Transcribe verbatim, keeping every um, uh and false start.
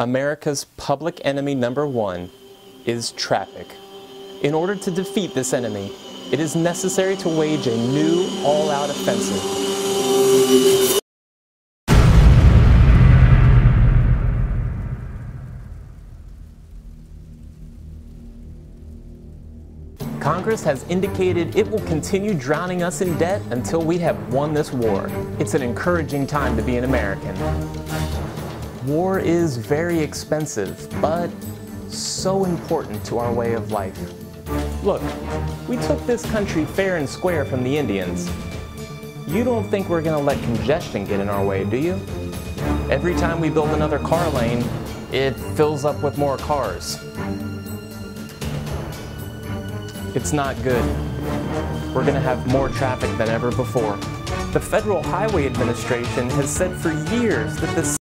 America's public enemy number one is traffic. In order to defeat this enemy, it is necessary to wage a new, all-out offensive. Congress has indicated it will continue drowning us in debt until we have won this war. It's an encouraging time to be an American. War is very expensive, but so important to our way of life. Look, we took this country fair and square from the Indians. You don't think we're going to let congestion get in our way, do you? Every time we build another car lane, it fills up with more cars. It's not good. We're going to have more traffic than ever before. The Federal Highway Administration has said for years that the